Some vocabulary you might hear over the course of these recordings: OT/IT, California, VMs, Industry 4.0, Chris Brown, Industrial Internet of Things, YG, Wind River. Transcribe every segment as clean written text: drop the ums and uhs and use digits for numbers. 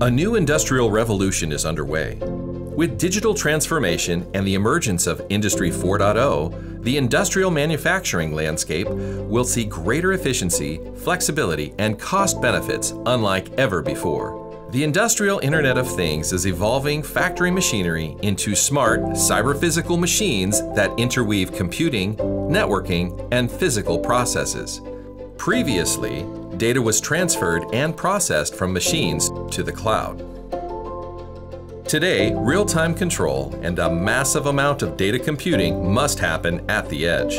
A new industrial revolution is underway. With digital transformation and the emergence of Industry 4.0, the industrial manufacturing landscape will see greater efficiency, flexibility, and cost benefits unlike ever before. The Industrial Internet of Things is evolving factory machinery into smart, cyber-physical machines that interweave computing, networking, and physical processes. Previously, data was transferred and processed from machines to the cloud. Today, real-time control and a massive amount of data computing must happen at the edge.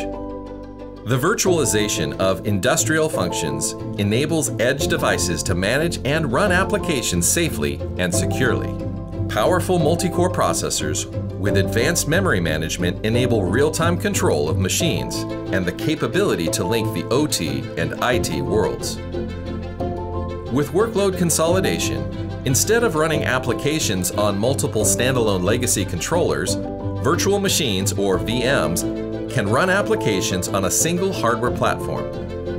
The virtualization of industrial functions enables edge devices to manage and run applications safely and securely. Powerful multi-core processors with advanced memory management enable real-time control of machines and the capability to link the OT and IT worlds. With workload consolidation, instead of running applications on multiple standalone legacy controllers, virtual machines or VMs can run applications on a single hardware platform.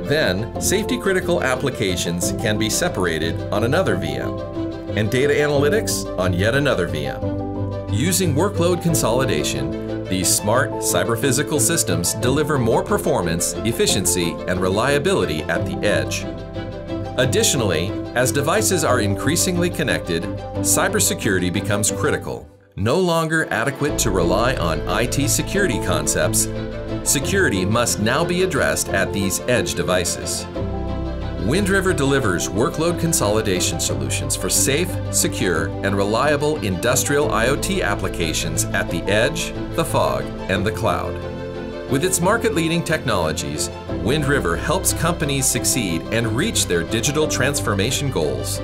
Then, safety-critical applications can be separated on another VM, and data analytics on yet another VM. Using workload consolidation, these smart, cyber-physical systems deliver more performance, efficiency, and reliability at the edge. Additionally, as devices are increasingly connected, cybersecurity becomes critical. No longer adequate to rely on IT security concepts, security must now be addressed at these edge devices. Wind River delivers workload consolidation solutions for safe, secure, and reliable industrial IoT applications at the edge, the fog, and the cloud. With its market-leading technologies, Wind River helps companies succeed and reach their digital transformation goals.